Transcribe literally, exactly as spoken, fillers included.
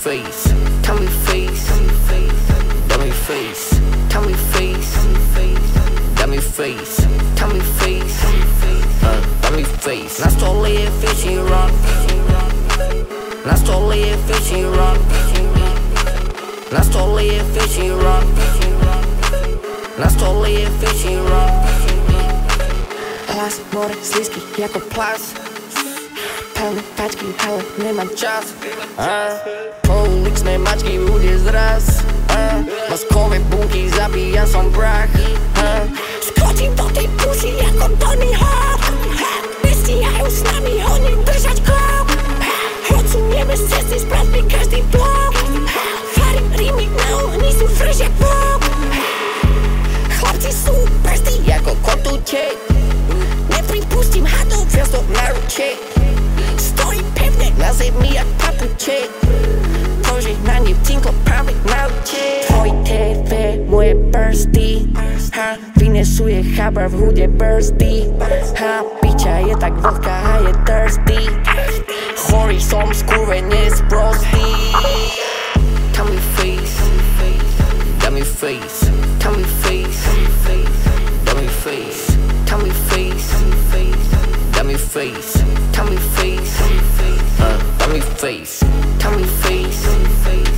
face, tummy face, dummy face, tummy face, dummy face, tummy face, dummy face. Nas to live fishing rock, nas to live fishing rock, nas to live fishing rock, nas to live fishing rock. Las more sliski jako plas. Pełne paczki, ale nie mam czasu. Pouliczne maczki, ludzie z raz. Maskowe bułki zabijają sam brak. Skoczy do tej pusi jako Tony Hawk. Wyścigają z nami, oni wyszać klap. Odsuniemy wszyscy z pracy każdy blok. Farid, Rimik, Nao, oni są fresh jak pop. Chłopcy są bestii jako kotucie. Nie przypuścimy hatu, wiosną narucie. Nazyw mi jak papucie. Spojrzyj na nie w cinko prawie naucie. Twój T V, moje bursty. Finesuję habar w chudzie bursty. Picia je tak wodka, a je thirsty. Chory są skurweny jest prosty. Tummy face, dummy face, tummy face, dummy face, tummy face, dummy face, tummy face, tummy face, tummy face, tummy face.